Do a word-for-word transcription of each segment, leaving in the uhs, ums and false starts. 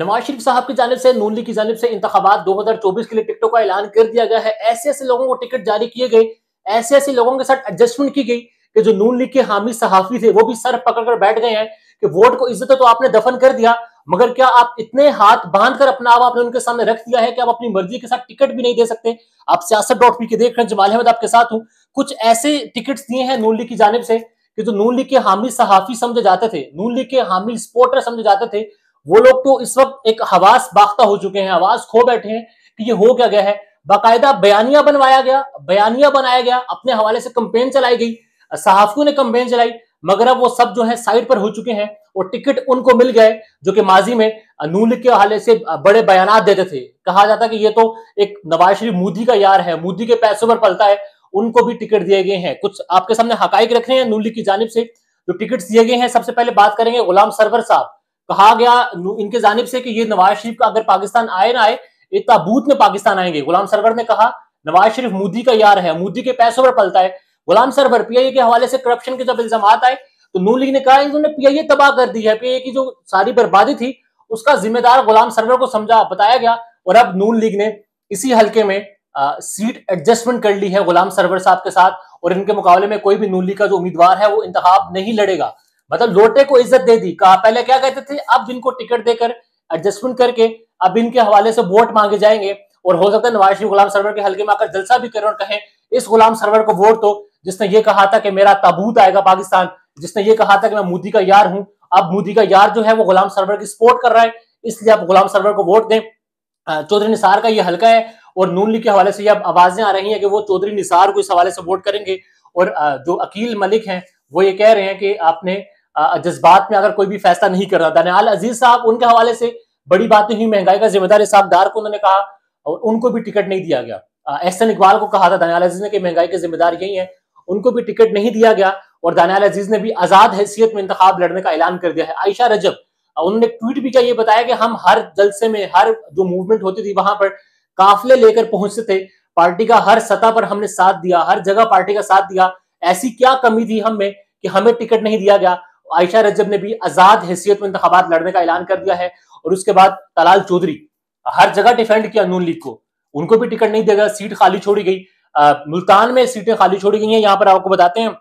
नवाज शरीफ साहब की जानिब से, नून लीग की जानिब से इंतखाबात दो हज़ार चौबीस के लिए टिकटों का ऐलान कर दिया गया है। ऐसे ऐसे लोगों को टिकट जारी किए गए, ऐसे ऐसे लोगों के साथ एडजस्टमेंट की गई कि जो नून लीग के हामी सहाफी थे वो भी सर पकड़कर बैठ गए हैं कि वोट को इज्जत तो आपने दफन कर दिया, मगर क्या आप इतने हाथ बांधकर अपना आप आपने उनके सामने रख दिया है कि आप अपनी मर्जी के साथ टिकट भी नहीं दे सकते। आप सियासत डॉट पी के देख रहे हैं, जमाल अहमद आपके साथ हूँ। कुछ ऐसे टिकट्स दिए हैं नून लीग की जानिब से कि जो नून लीग के हामी सहाफी समझे जाते थे, नून लीग के हामी सपोर्टर समझे जाते थे, वो लोग तो इस वक्त एक हवास बाख्ता हो चुके हैं, आवाज खो बैठे हैं कि ये हो क्या गया है। बाकायदा बयानिया बनवाया गया, बयानिया बनाया गया, अपने हवाले से कंपेन चलाई गई, सहाफियों ने कंपेन चलाई, मगर अब वो सब जो है साइड पर हो चुके हैं और टिकट उनको मिल गए जो कि माजी में नून लीग के हवाले से बड़े बयानात देते थे। कहा जाता कि ये तो एक नवाज शरीफ मोदी का यार है, मोदी के पैसों पर पलता है, उनको भी टिकट दिए गए हैं। कुछ आपके सामने हकाइक रख रहे हैं नून लीग की जानिब से जो टिकट दिए गए हैं। सबसे पहले बात करेंगे गुलाम सरवर साहब। कहा गया इनके जानिब से कि ये नवाज शरीफ का अगर पाकिस्तान आए ना आए ये ताबूत में पाकिस्तान आएंगे। गुलाम सरवर ने कहा नवाज शरीफ मोदी का यार है, मोदी के पैसों पर पलता है। गुलाम सरवर पीआईए के हवाले से करप्शन के जब इल्जाम आए तो नून लीग ने कहा इन्होंने पीआईए तबाह कर दी है, पीआईए की जो सारी बर्बादी थी उसका जिम्मेदार गुलाम सरवर को समझा बताया गया। और अब नून लीग ने इसी हलके में आ, सीट एडजस्टमेंट कर ली है गुलाम सरवर साहब के साथ और इनके मुकाबले में कोई भी नून लीग का जो उम्मीदवार है वो इंतखाब नहीं लड़ेगा। मतलब लोटे को इज्जत दे दी। कहा पहले क्या कहते थे, अब इनको टिकट देकर एडजस्टमेंट करके अब इनके हवाले से वोट मांगे जाएंगे और हो सकता है नवाज शरीफ गुलाम सरवर के हल्के में आकर जलसा भी करें और कहें इस गुलाम सरवर को वोट दो जिसने ये कहा था कि मेरा ताबूत आएगा पाकिस्तान, जिसने ये कहा था कि मैं मोदी का यार हूं। अब मोदी का यार जो है वो गुलाम सरवर की सपोर्ट कर रहा है, इसलिए आप गुलाम सरवर को वोट दें। चौधरी निसार का ये हल्का है और नून लीग के हवाले से ये अब आवाजें आ रही हैं कि वो चौधरी निसार को इस हवाले से वोट करेंगे और जो अकील मलिक हैं वो ये कह रहे हैं कि आपने जज्बात में अगर कोई भी फैसला नहीं कर रहा। दानियाल अजीज साहब, उनके हवाले से बड़ी बातें हुई, महंगाई का जिम्मेदार हिसाबदार को उन्होंने कहा और उनको भी टिकट नहीं दिया गया। हसन इकबाल को कहा था दानियाल अजीज ने कि महंगाई के जिम्मेदार यही है, उनको भी टिकट नहीं दिया गया और दानियाल अजीज ने भी आजाद हैसियत में इंतखाब लड़ने का ऐलान कर दिया है। आयशा रजब, उन्होंने ट्वीट भी किया, ये बताया कि हम हर जलसे में, हर जो मूवमेंट होती थी वहां पर काफिले लेकर पहुंचते थे, पार्टी का हर सतह पर हमने साथ दिया, हर जगह पार्टी का साथ दिया, ऐसी क्या कमी थी हम में कि हमें टिकट नहीं दिया गया। आयशा रजब ने भी आजाद हैसियत में इंतखाबात लड़ने का ऐलान कर दिया है। और उसके बाद तलाल चौधरी, हर जगह डिफेंड किया नून लीग को, उनको भी टिकट नहीं दिया गया, सीट खाली छोड़ी गई। आ, मुल्तान में सीटें खाली छोड़ी गई हैं। यहाँ पर आपको बताते हैं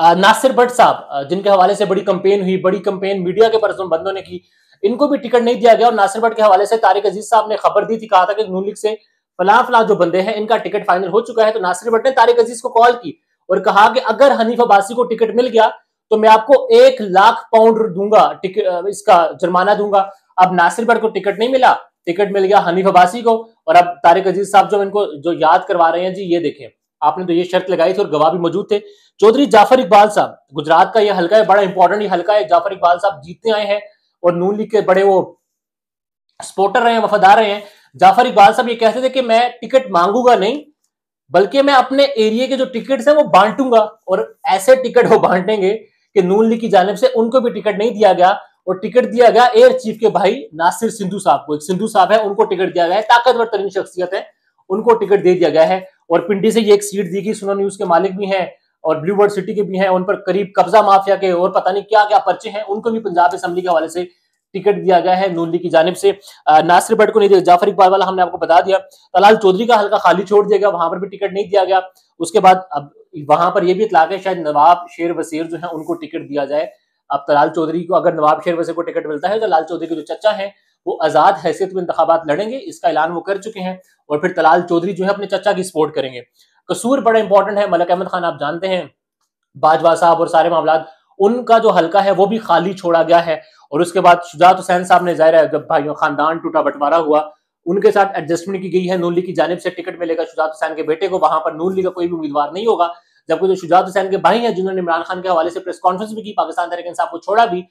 आ, नासिर भट्ट साहब, जिनके हवाले से बड़ी कंपेन हुई, बड़ी कंपेन मीडिया के परसोंबंदों ने की, इनको भी टिकट नहीं दिया गया। और नासिर भट्ट के हवाले से तारिक अजीज साहब ने खबर दी थी, कहा था कि नून लीग से फलां फलां जो बंदे हैं इनका टिकट फाइनल हो चुका है। तो नासिर भट्ट ने तारिक अजीज को कॉल की और कहा कि अगर हनीफ अब्बासी को टिकट मिल गया तो मैं आपको एक लाख पाउंड दूंगा, टिकट इसका जुर्माना दूंगा। अब नासिर भट्ट को टिकट नहीं मिला, टिकट मिल गया हनीफ अब्बासी को। और अब तारिक अजीज साहब जो इनको जो याद करवा रहे हैं, जी ये देखें आपने तो ये शर्त लगाई थी और गवाह भी मौजूद थे। चौधरी जाफर इकबाल साहब, गुजरात का ये हल्का है, बड़ा इंपॉर्टेंट ये हल्का है। जाफर इकबाल साहब जीतने आए हैं और नून लीग के बड़े वो सपोर्टर रहे हैं, वफादार रहे हैं। जाफर इकबाल साहब ये कहते थे कि मैं टिकट मांगूंगा नहीं बल्कि मैं अपने एरिया के जो टिकट है वो बांटूंगा, और ऐसे टिकट वो बांटेंगे कि नून लीग की जानिब से उनको भी टिकट नहीं दिया गया और टिकट दिया गया एयर चीफ के भाई नासिर सिंधु साहब को। एक सिंधु साहब है, उनको टिकट दिया गया है, ताकतवर तरीन शख्सियत है, उनको टिकट दे दिया गया है। और पिंडी से ये एक सीट दी गई, सुनो न्यूज के मालिक भी हैं और ब्लू बर्ड सिटी के भी हैं, उन पर करीब कब्जा माफिया के और पता नहीं क्या क्या पर्चे हैं, उनको भी पंजाब असम्बली के हवाले से टिकट दिया गया है नून लीग की जानिब से। नासिर भट्ट को नहीं दिया, जाफर इकबाल वाला हमने आपको बता दिया। तलाल चौधरी का हल्का खाली छोड़ दिया गया, वहां पर भी टिकट नहीं दिया गया। उसके बाद अब वहां पर यह भी इतलाक है शायद नवाब शेर वसीर जो है उनको टिकट दिया जाए। अब तलाल चौधरी को अगर नवाब शेर वसीर को टिकट मिलता है तो तलाल चौधरी के जो चचा हैं वो आजाद हैसियत में इंतखाबात लड़ेंगे, इसका ऐलान वो कर चुके हैं। और फिर तलाल चौधरी जो है अपने चचा की सपोर्ट करेंगे। कसूर बड़ा इंपॉर्टेंट है, मलक अहमद खान आप जानते हैं, बाजवा साहब और सारे मामला, उनका जो हल्का है वो भी खाली छोड़ा गया है। और उसके बाद शुजात हुसैन साहब ने, जाहिर है जब भाइयों खानदान टूटा बंटवारा हुआ, उनके साथ एडजस्टमेंट की गई है। नून लीग की जानिब से टिकट मिलेगा शुजात हुसैन के बेटे को, वहां पर नून लीग का कोई भी उम्मीदवार नहीं होगा। जबकि जो शुजात हुसैन के भाई हैं जिन्होंने इमरान खान के हवाले से प्रेस कॉन्फ्रेंस भी की, पाकिस्तान तहरीक इंसाफ को छोड़ा भी,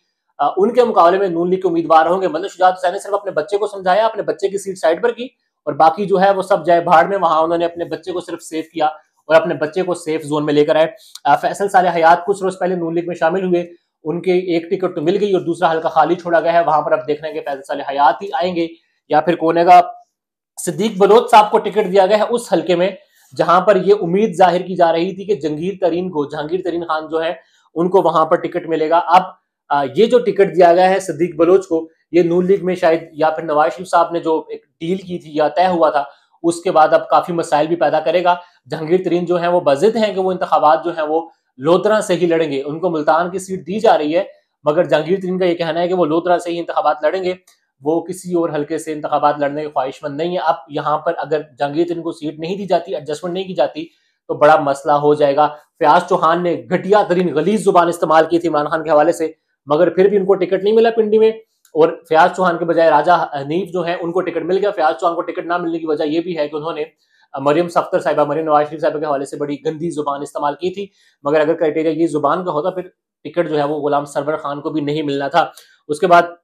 आ, उनके मुकाबले में नून लीग के उम्मीदवार होंगे। मतलब शुजात हुसैन ने सिर्फ अपने बच्चे को समझाया, अपने बच्चे की सीट साइड पर की और बाकी जो है वो सब जाए भाड़ में। वहां उन्होंने अपने बच्चे को सिर्फ सेफ किया और अपने बच्चे को सेफ जोन में लेकर आए। फैसल साले हयात कुछ रोज पहले नून लीग में शामिल हुए, उनके एक टिकट तो मिल गई और दूसरा हल्का खाली छोड़ा गया है। वहां पर अब देखना है कि फैसल साले हयात ही आएंगे या फिर कौन आएगा। सिद्दीक बलोच साहब को टिकट दिया गया है उस हल्के में जहां पर यह उम्मीद जाहिर की जा रही थी कि जहांगीर तरीन को, जहांगीर तरीन खान जो है उनको वहां पर टिकट मिलेगा। अब ये जो टिकट दिया गया है सिद्दीक बलोच को, ये नून लीग में शायद या फिर नवाज शरीफ साहब ने जो एक डील की थी या तय हुआ था उसके बाद अब काफी मसाइल भी पैदा करेगा। जहांगीर तरीन जो है वो बजिद हैं कि वो इंतखाबात जो है वो लोधरा से ही लड़ेंगे, उनको मुल्तान की सीट दी जा रही है मगर जहांगीर तरीन का ये कहना है कि वो लोधरा से ही इंतखाबात लड़ेंगे, वो किसी और हल्के से इंतखाबात लड़ने के ख्वाहिशमंद नहीं है। अब यहाँ पर अगर जहांगीर तरीन को सीट नहीं दी जाती, एडजस्टमेंट नहीं की जाती तो बड़ा मसला हो जाएगा। फ़य्याज़ चौहान ने घटिया तरीन गलीज जुबान इस्तेमाल की थी इमरान खान के हवाले से मगर फिर भी उनको टिकट नहीं मिला पिंडी में, और फ़य्याज़ चौहान के बजाय राजा हनीफ जो है उनको टिकट मिल गया। फ़य्याज़ चौहान को टिकट ना मिलने की वजह यह भी है कि उन्होंने मरियम सफ्तर साहिबा मरियम नवाज शरीफ साहिबा के हवाले से बड़ी गंदी जुबान इस्तेमाल की थी, मगर अगर क्राइटेरिया ये जुबान का होता फिर टिकट जो है वो गुलाम सरवर खान को भी नहीं मिलना था। उसके बाद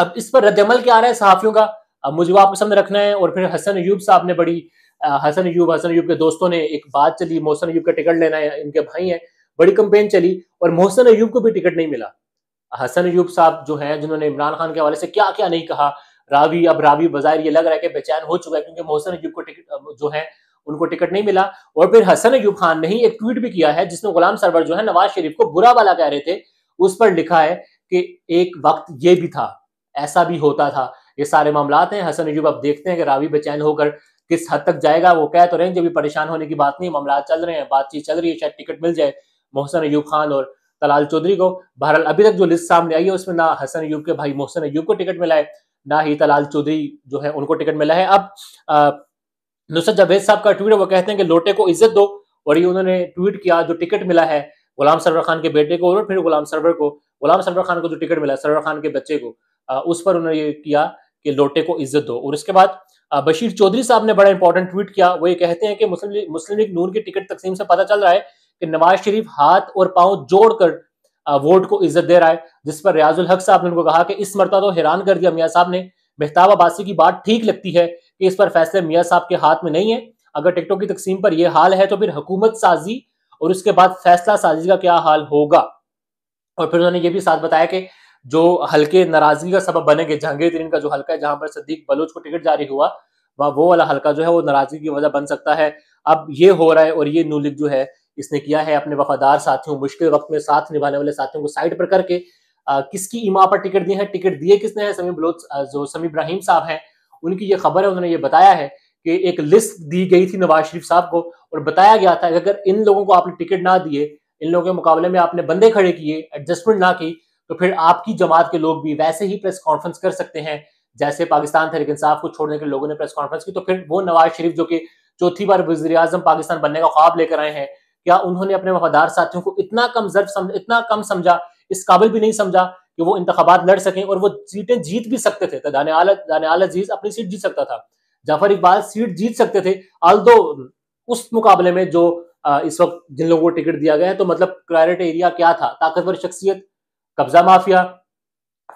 अब इस पर रद्दमल क्या आ रहा है सहाफ़ियों का, अब मुझे वो आपके सामने रखना है। और फिर हसन अयूब साहब ने बड़ी हसन अयूब हसन अयूब के दोस्तों ने एक बात चली, मोहसिन अयूब का टिकट लेना है, इनके भाई हैं, बड़ी कंपेन चली और मोहसिन अयूब को भी टिकट नहीं मिला। हसन अयूब साहब जो हैं जिन्होंने इमरान खान के हवाले से क्या क्या नहीं कहा, रावी अब रावी बाज़ार ये लग रहा है कि बेचैन हो चुका है क्योंकि मोहसिन अयूब को टिकट जो है उनको टिकट नहीं मिला। और फिर हसन अयूब खान ने ही एक ट्वीट भी किया है जिसमें गुलाम सरवर जो है नवाज शरीफ को बुरा भला कह रहे थे, उस पर लिखा है कि एक वक्त ये भी था, ऐसा भी होता था। ये सारे मामलात हैं। हसन अयूब अब देखते हैं कि रावी बेचैन होकर किस हद तक जाएगा। वो कह तो रहे हैं जब भी परेशान होने की बात नहीं, मामला चल रहे हैं, बातचीत चल रही है, शायद टिकट मिल जाए मोहसिन अयूब खान और तलाल चौधरी को। बहरहाल अभी तक जो लिस्ट सामने आई है उसमें ना हसन अयूब के भाई मोहसिन अयूब को टिकट मिला है, ना ही तलाल चौधरी जो है उनको टिकट मिला है। अब नुसरत जावेद साहब का ट्वीट है, वो कहते हैं कि लोटे को इज्जत दो, और ये उन्होंने ट्वीट किया जो टिकट मिला है गुलाम सरवर खान के बेटे को और फिर गुलाम सरवर को गुलाम सरवर खान को जो टिकट मिला सरवर खान के बच्चे को, उस पर उन्होंने ये किया कि लोटे को इज्जत दो। और उसके बाद बशीर चौधरी साहब ने बड़ा इंपॉर्टेंट ट्वीट किया, वो ये कहते हैं कि मुस्लिम मुस्लिम लीग नून की टिकट तकसीम से पता चल रहा है कि नवाज शरीफ हाथ और पांव जोड़कर वोट को इज्जत दे रहा है। जिस पर रियाजुल हक साहब ने उनको कहा कि इस मरतबा तो हैरान कर दिया मियाँ साहब ने, मेहताब आबासी की बात ठीक लगती है कि इस पर फैसले मियाँ साहब के हाथ में नहीं है, अगर टिकटों की तकसीम पर यह हाल है तो फिर हुकूमत साजी और उसके बाद फैसला साजी का क्या हाल होगा। और फिर उन्होंने ये भी साथ बताया कि जो हल्के नाराजगी का सबब बनेंगे, जहांगीर तरीन का जो हल्का है जहां पर सिद्दीक बलोच को टिकट जारी हुआ वहाँ वो वाला हल्का जो है वो नाराजगी की वजह बन सकता है। अब ये हो रहा है और ये नून लीग जो है इसने किया है अपने वफादार साथियों, मुश्किल वक्त में साथ निभाने वाले साथियों को साइड पर करके आ, किसकी ईमा पर टिकट दिए हैं, टिकट दिए किसने हैं। समी बलोच जो समी इब्राहिम साहब हैं उनकी ये खबर है, उन्होंने ये बताया है कि एक लिस्ट दी गई थी नवाज शरीफ साहब को और बताया गया था कि अगर इन लोगों को आपने टिकट ना दिए, इन लोगों के मुकाबले में आपने बंदे खड़े किए, एडजस्टमेंट ना की, तो फिर आपकी जमात के लोग भी वैसे ही प्रेस कॉन्फ्रेंस कर सकते हैं जैसे पाकिस्तान तहरीक इंसाफ को छोड़ने के लोगों ने प्रेस कॉन्फ्रेंस की। तो फिर वो नवाज शरीफ जो कि चौथी बार वज़ीर आज़म पाकिस्तान बनने का ख्वाब लेकर आए हैं, क्या उन्होंने अपने वफादार साथियों को इतना कम ज़र्फ समझ इतना कम समझा, इस काबिल भी नहीं समझा कि वो इंतखाबात लड़ सकें और वो सीटें जीत भी सकते थे। तो दानियाल दानियाल अजीज अपनी सीट जीत सकता था, जाफर इकबाल सीट जीत सकते थे, आल्दो उस मुकाबले में जो इस वक्त जिन लोगों को टिकट दिया गया है, तो मतलब क्राइटेरिया क्या था, ताकतवर शख्सियत, कब्जा माफिया,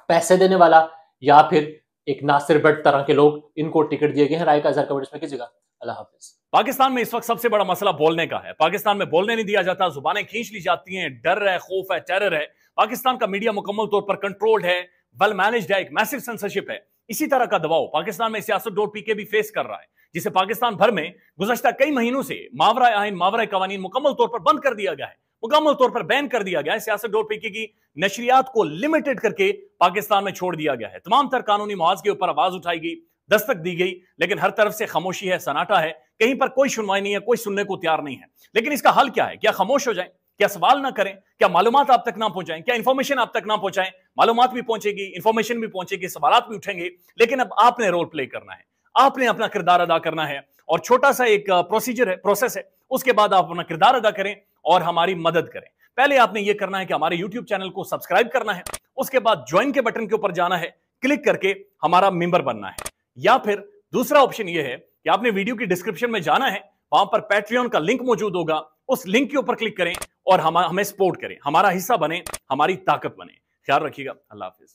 पैसे देने वाला या फिर एक नासिर भट्ट तरह के लोग, इनको टिकट दिए गए हैं। राय का इज़हार कमेंट्स में कीजिएगा। अल्लाह हाफिज़। पाकिस्तान में इस वक्त सबसे बड़ा मसला बोलने का है। पाकिस्तान में बोलने नहीं दिया जाता, जुबानें खींच ली जाती हैं, डर है, खौफ है, टेरर है। पाकिस्तान का मीडिया मुकम्मल तौर पर कंट्रोल्ड है, वेल मैनेज्ड है, एक मैसिव सेंसरशिप है। इसी तरह का दबाव पाकिस्तान में सियासत.पी के भी फेस कर रहा है, जिसे पाकिस्तान भर में गुज़श्ता कई महीनों से मावरा आइन मावरा कवानीन मुकम्मल तौर पर बंद कर दिया गया है, मुकम्मल तौर पर बैन कर दिया गया है। सियासत.पी के की नशरियात को लिमिटेड करके पाकिस्तान में छोड़ दिया गया है। तमाम तर कानूनी मुआवजे के ऊपर आवाज उठाई गई, दस्तक दी गई, लेकिन हर तरफ से खामोशी है, सन्नाटा है, कहीं पर कोई सुनवाई नहीं है, कोई सुनने को तैयार नहीं है। लेकिन इसका हल क्या है? क्या खामोश हो जाए, क्या सवाल ना करें, क्या मालूमात आप तक ना पहुंचाएं, क्या इन्फॉर्मेशन आप तक ना पहुंचाएं? मालूमात भी पहुंचेगी, इन्फॉर्मेशन भी पहुंचेगी, सवाल भी उठेंगे, लेकिन अब आपने रोल प्ले करना है, आपने अपना किरदार अदा करना है। और छोटा सा एक प्रोसीजर है, प्रोसेस है, उसके बाद आप अपना किरदार अदा करें और हमारी मदद करें। पहले आपने ये करना है कि हमारे यूट्यूब चैनल को सब्सक्राइब करना है, उसके बाद ज्वाइन के बटन के ऊपर जाना है, क्लिक करके हमारा मेंबर बनना है। या फिर दूसरा ऑप्शन ये है कि आपने वीडियो की डिस्क्रिप्शन में जाना है, वहां पर पैट्रियन का लिंक मौजूद होगा, उस लिंक के ऊपर क्लिक करें और हम हमें सपोर्ट करें, हमारा हिस्सा बने, हमारी ताकत बने। ख्याल रखिएगा। अल्लाह हाफिज।